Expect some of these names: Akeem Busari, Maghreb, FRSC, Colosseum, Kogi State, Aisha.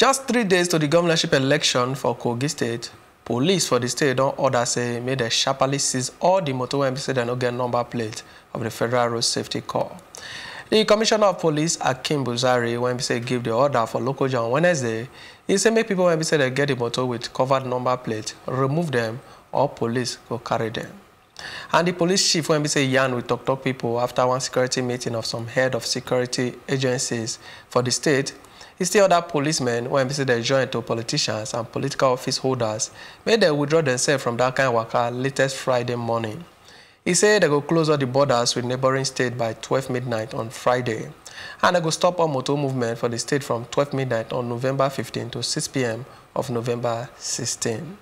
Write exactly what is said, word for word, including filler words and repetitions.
Just three days to the governorship election for Kogi State, police for the state don't order say may they sharply seize all the motorway say they no get number plate of the Federal Road Safety Corps. The Commissioner of Police, Akeem Busari, when he say give the order for local John on Wednesday, he say make people when he say they get the motor with covered number plate, remove them or police go carry them. And the police chief when he say yarn with talk talk people after one security meeting of some head of security agencies for the state. He still ordered policemen when they join to politicians and political office holders may they withdraw themselves from that kind of worker latest Friday morning. He said they go close all the borders with neighboring state by twelve midnight on Friday, and they go stop all motor movement for the state from twelve midnight on November fifteenth to six p m of November sixteenth.